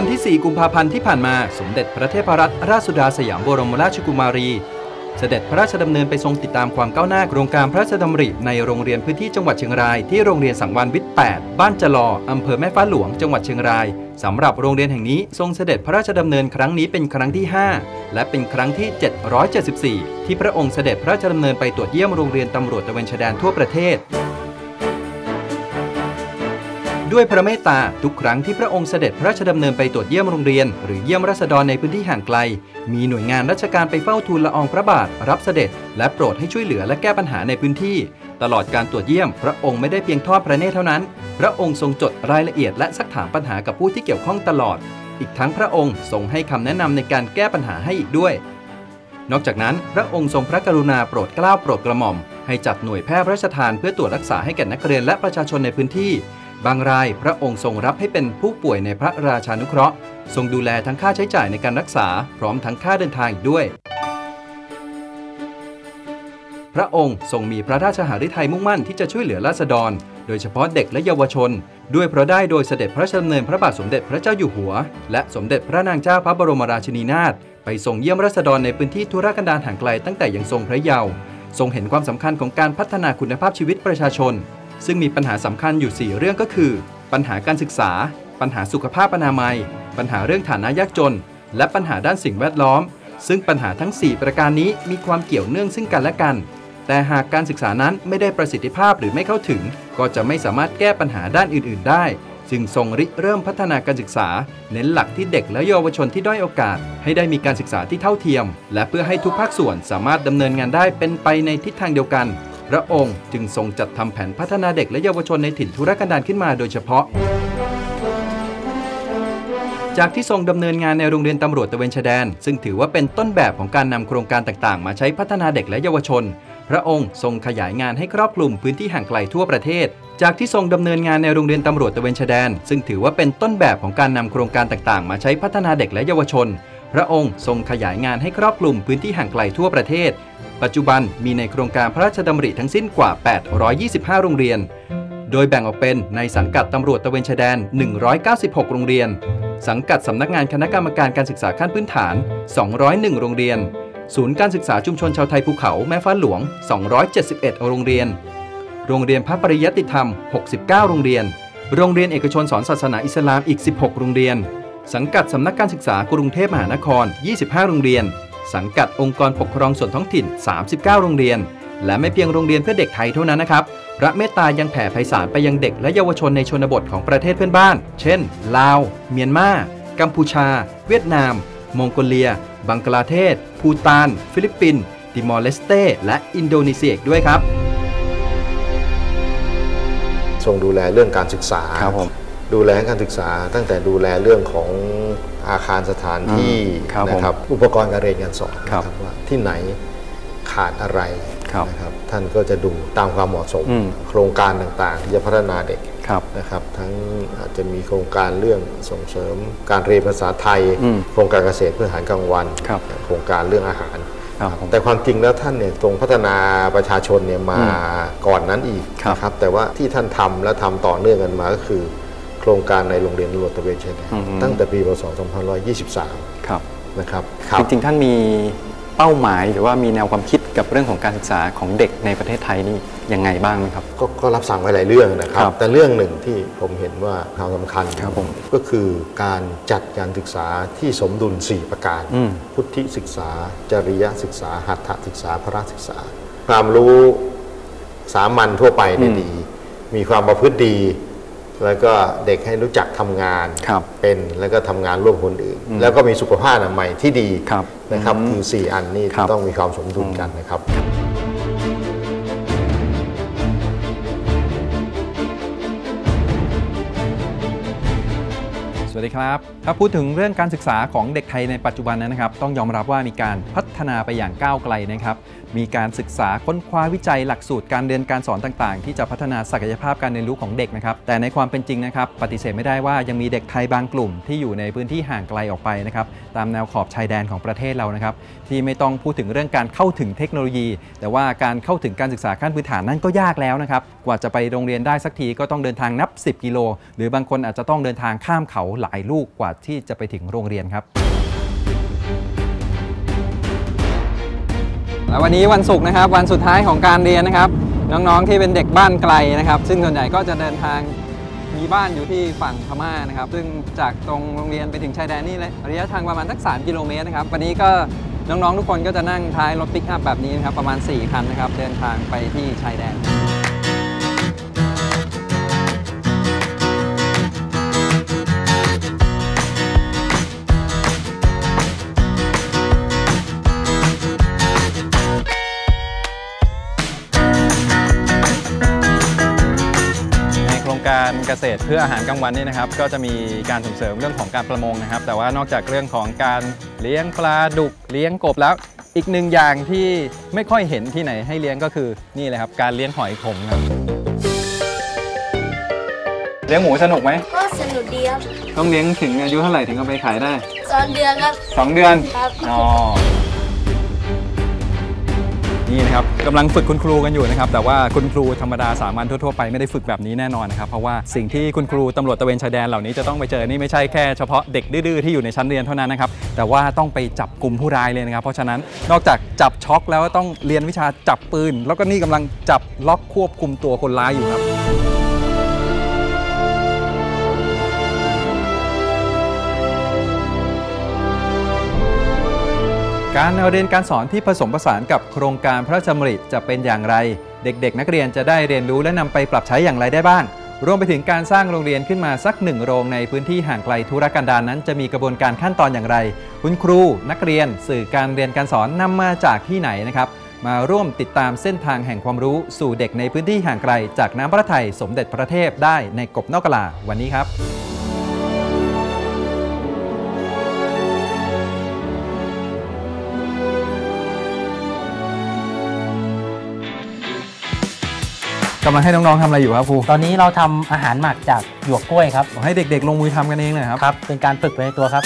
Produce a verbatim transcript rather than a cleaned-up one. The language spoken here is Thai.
วันที่สี่กุมภาพันธ์ที่ผ่านมาสมเด็จพระเทพรัตนราชสุดาสยามบรมราชกุมารีเสด็จพระราชดำเนินไปทรงติดตามความก้าวหน้าโครงการพระราชดำริในโรงเรียนพื้นที่จังหวัดเชียงรายที่โรงเรียนสังวานวิทย์ แปดบ้านจลออำเภอแม่ฟ้าหลวงจังหวัดเชียงรายสำหรับโรงเรียนแห่งนี้ทรงเสด็จพระราชดำเนินครั้งนี้เป็นครั้งที่ห้าและเป็นครั้งที่เจ็ดร้อยเจ็ดสิบสี่ที่พระองค์เสด็จพระราชดำเนินไปตรวจเยี่ยมโรงเรียนตำรวจตระเวนชายแดนทั่วประเทศด้วยพระเมตตาทุกครั้งที่พระองค์เสด็จพระราชดำเนินไปตรวจเยี่ยมโรงเรียนหรือเยี่ยมราษฎรในพื้นที่ห่างไกลมีหน่วยงานราชการไปเฝ้าทูลละอองพระบาทรับเสด็จและโปรดให้ช่วยเหลือและแก้ปัญหาในพื้นที่ตลอดการตรวจเยี่ยมพระองค์ไม่ได้เพียงทอดพระเนตรเท่านั้นพระองค์ทรงจดรายละเอียดและซักถามปัญหากับผู้ที่เกี่ยวข้องตลอดอีกทั้งพระองค์ทรงให้คำแนะนำในการแก้ปัญหาให้อีกด้วยนอกจากนั้นพระองค์ทรงพระกรุณาโปรดเกล้าโปรดกระหม่อมให้จัดหน่วยแพทย์ราชทานเพื่อตรวจรักษาให้แก่นักเรียนและประชาชนในพื้นที่บางรายพระองค์ทรงรับให้เป็นผู้ป่วยในพระราชานุเคราะห์ทรงดูแลทั้งค่าใช้จ่ายในการรักษาพร้อมทั้งค่าเดินทางอีกด้วยพระองค์ทรงมีพระราชหฤทัยมุ่งมั่นที่จะช่วยเหลือราษฎรโดยเฉพาะเด็กและเยาวชนด้วยเพราะได้โดยเสด็จพระราชดำเนินพระบาทสมเด็จพระเจ้าอยู่หัวและสมเด็จพระนางเจ้าพระบรมราชินีนาถไปทรงเยี่ยมราษฎรในพื้นที่ทุรกันดารห่างไกลตั้งแต่ยังทรงพระเยาว์ทรงเห็นความสำคัญของการพัฒนาคุณภาพชีวิตประชาชนซึ่งมีปัญหาสำคัญอยู่ สี่ เรื่องก็คือปัญหาการศึกษาปัญหาสุขภาพอนามัยปัญหาเรื่องฐานะยากจนและปัญหาด้านสิ่งแวดล้อมซึ่งปัญหาทั้งสี่ประการนี้มีความเกี่ยวเนื่องซึ่งกันและกันแต่หากการศึกษานั้นไม่ได้ประสิทธิภาพหรือไม่เข้าถึงก็จะไม่สามารถแก้ปัญหาด้านอื่นๆได้จึงทรงริเริ่มพัฒนาการศึกษาเน้นหลักที่เด็กและเยาวชนที่ด้อยโอกาสให้ได้มีการศึกษาที่เท่าเทียมและเพื่อให้ทุกภาคส่วนสามารถดำเนินงานได้เป็นไปในทิศทางเดียวกันพระองค์จึงทรงจัดทำแผนพัฒนาเด็กและเยาวชนในถิ่นทุรกันดารขึ้นมาโดยเฉพาะจากที่ทรงดำเนินงานในโรงเรียนตำรวจตระเวนชายแดนซึ่งถือว่าเป็นต้นแบบของการนำโครงการต่างๆมาใช้พัฒนาเด็กและเยาวชนพระองค์ทรงขยายงานให้ครอบคลุมพื้นที่ห่างไกลทั่วประเทศจากที่ทรงดำเนินงานในโรงเรียนตำรวจตระเวนชายแดนซึ่งถือว่าเป็นต้นแบบของการนำโครงการต่างๆมาใช้พัฒนาเด็กและเยาวชนพระองค์ทรงขยายงานให้ครอบคลุมพื้นที่ห่างไกลทั่วประเทศปัจจุบันมีในโครงการพระราชดำริทั้งสิ้นกว่าแปดร้อยยี่สิบห้าโรงเรียนโดยแบ่งออกเป็นในสังกัดตำรวจตระเวนชายแดนหนึ่งร้อยเก้าสิบหกโรงเรียนสังกัดสำนักงานคณะกรรมการการศึกษาขั้นพื้นฐานสองร้อยเอ็ดโรงเรียนศูนย์การศึกษาชุมชนชาวไทยภูเขาแม่ฟ้าหลวงสองร้อยเจ็ดสิบเอ็ดโรงเรียนโรงเรียนพระปริยัติธรรมหกสิบเก้าโรงเรียนโรงเรียนเอกชนสอนศาสนาอิสลามอีกสิบหกโรงเรียนสังกัดสำนักการศึกษากรุงเทพมหานครยี่สิบห้าโรงเรียนสังกัดองค์กรปกครองส่วนท้องถิ่นสามสิบเก้าโรงเรียนและไม่เพียงโรงเรียนเพื่อเด็กไทยเท่านั้นนะครับพระเมตตายังแผ่ไพศาลไปยังเด็กและเยาวชนในชนบทของประเทศเพื่อนบ้านเช่นลาวเมียนมากัมพูชาเวียดนามมองโกเลียบังกลาเทศภูฏานฟิลิปปินส์ติมอร์เลสเต้และอินโดนีเซียด้วยครับทรงดูแลเรื่องการศึกษาครับผมดูแลการศึกษาตั้งแต่ดูแลเรื่องของอาคารสถานที่นะครับอุปกรณ์การเรียนการสอนว่าที่ไหนขาดอะไรนะครับท่านก็จะดูตามความเหมาะสมโครงการต่างๆที่จะพัฒนาเด็กนะครับทั้งอาจจะมีโครงการเรื่องส่งเสริมการเรียนภาษาไทยโครงการเกษตรเพื่ออาหารกลางวันโครงการเรื่องอาหารแต่ความจริงแล้วท่านเนี่ยทรงพัฒนาประชาชนเนี่ยมาก่อนนั้นอีกนะครับแต่ว่าที่ท่านทำและทำต่อเนื่องกันมาก็คือโครงการในโรงเรียนตำรวจตระเวนชายแดนตั้งแต่ปีพศสองพันห้าร้อยยี่สิบสามนะครับจริงๆท่านมี เป้าหมายหรือว่ามีแนวความคิดกับเรื่องของการศึกษาของเด็กในประเทศไทยนี่ยังไงบ้างครับก็รับสั่งไว้หลายเรื่องนะครับแต่เรื่องหนึ่งที่ผมเห็นว่าความสำคัญก็คือการจัดการศึกษาที่สมดุลสี่ประการพุทธิศึกษาจริยศึกษาหัตถศึกษาพระศึกษาความรู้สามัญทั่วไปเนี่ยดีมีความประพฤติดีแล้วก็เด็กให้รู้จักทำงานเป็นแล้วก็ทำงานร่วมคนอื่นแล้วก็มีสุขภาพอนามัยที่ดีนะครับคือสี่อันนี้ต้องมีความสมดุลกันนะครับสวัสดีครับถ้าพูดถึงเรื่องการศึกษาของเด็กไทยในปัจจุบันนะครับต้องยอมรับว่ามีการพัฒนาไปอย่างก้าวไกลนะครับมีการศึกษาค้นคว้าวิจัยหลักสูตรการเรียนการสอนต่างๆที่จะพัฒนาศักยภาพการเรียนรู้ของเด็กนะครับแต่ในความเป็นจริงนะครับปฏิเสธไม่ได้ว่ายังมีเด็กไทยบางกลุ่มที่อยู่ในพื้นที่ห่างไกลออกไปนะครับตามแนวขอบชายแดนของประเทศเรานะครับที่ไม่ต้องพูดถึงเรื่องการเข้าถึงเทคโนโลยี แต่ว่าการเข้าถึงการศึกษาขั้นพื้นฐานนั่นก็ยากแล้วนะครับกว่าจะไปโรงเรียนได้สักทีก็ต้องเดินทางนับสิบกิโลหรือบางคนอาจจะต้องเดินทางข้ามเขาหลายลูกกว่าที่จะไปถึงโรงเรียนครับและวันนี้วันศุกร์นะครับวันสุดท้ายของการเรียนนะครับน้องๆที่เป็นเด็กบ้านไกลนะครับซึ่งส่วนใหญ่ก็จะเดินทางมีบ้านอยู่ที่ฝั่งพม่านะครับซึ่งจากตรงโรงเรียนไปถึงชายแดนนี่ระยะทางประมาณสักสามกิโลเมตรนะครับวันนี้ก็น้องๆทุกคนก็จะนั่งท้ายรถปิกอัพแบบนี้นะครับประมาณสี่คันนะครับเดินทางไปที่ชายแดนการเกษตรเพื่ออาหารกลางวันนี่นะครับก็จะมีการส่งเสริมเรื่องของการประมงนะครับแต่ว่านอกจากเรื่องของการเลี้ยงปลาดุกเลี้ยงกบแล้วอีกหนึ่งอย่างที่ไม่ค่อยเห็นที่ไหนให้เลี้ยงก็คือนี่เลยครับการเลี้ยงหอยขมครับเลี้ยงหมูสนุกไหมก็สนุกดีครับต้องเลี้ยงถึงอายุเท่าไหร่ถึงเอาไปขายได้สองเดือนครับสองเดือนครับอ๋อนี่นะครับกำลังฝึกคุณครูกันอยู่นะครับแต่ว่าคุณครูธรรมดาสามัญทั่วๆไปไม่ได้ฝึกแบบนี้แน่นอนนะครับเพราะว่าสิ่งที่คุณครูตำรวจตระเวนชายแดนเหล่านี้จะต้องไปเจอนี่ไม่ใช่แค่เฉพาะเด็กดื้อที่อยู่ในชั้นเรียนเท่านั้นนะครับแต่ว่าต้องไปจับกลุ่มผู้ร้ายเลยนะครับเพราะฉะนั้นนอกจากจับช็อกแล้วต้องเรียนวิชาจับปืนแล้วก็นี่กำลังจับล็อกควบคุมตัวคนร้ายอยู่ครับการเรียนการสอนที่ผสมผสานกับโครงการพระราชดำริจะเป็นอย่างไรเด็กๆนักเรียนจะได้เรียนรู้และนำไปปรับใช้อย่างไรได้บ้างรวมไปถึงการสร้างโรงเรียนขึ้นมาสักหนึ่งโรงในพื้นที่ห่างไกลธุรกันดารนั้นจะมีกระบวนการขั้นตอนอย่างไรคุณครูนักเรียนสื่อการเรียนการสอนนำมาจากที่ไหนนะครับมาร่วมติดตามเส้นทางแห่งความรู้สู่เด็กในพื้นที่ห่างไกลจากน้ำพระทัยสมเด็จพระเทพได้ในกบนอกกะลาวันนี้ครับกำลังให้น้องๆทำอะไรอยู่ครับครูตอนนี้เราทำอาหารหมักจากหยวกกล้วยครับให้เด็กๆลงมือทำกันเองเลยครับครับเป็นการฝึกไปในตัวครับ